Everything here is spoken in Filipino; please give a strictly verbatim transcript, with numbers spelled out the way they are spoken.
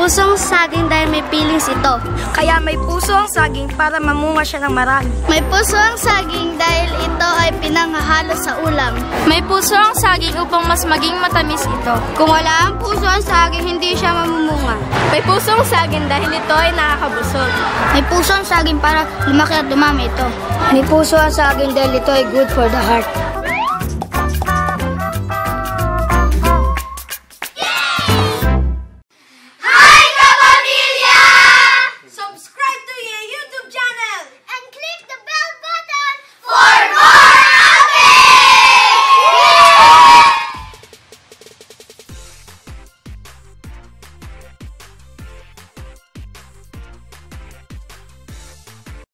pusong saging dahil may feelings ito. Kaya may puso ang saging para mamunga siya ng marami. May puso ang saging dahil ito ay pinanghahalo sa ulam. May puso ang saging upang mas maging matamis ito. Kung wala ang puso ang saging, hindi siya mamumunga. May puso ang saging dahil ito ay nakakabusog. May puso ang saging para lumaki at dumami ito. May puso ang saging dahil ito ay good for the heart.